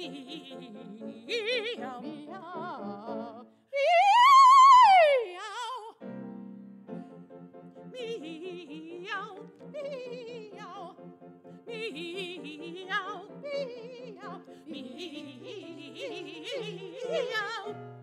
meow. Meow, meow, meow, meow.